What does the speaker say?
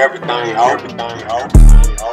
everything, everything, everything, everything.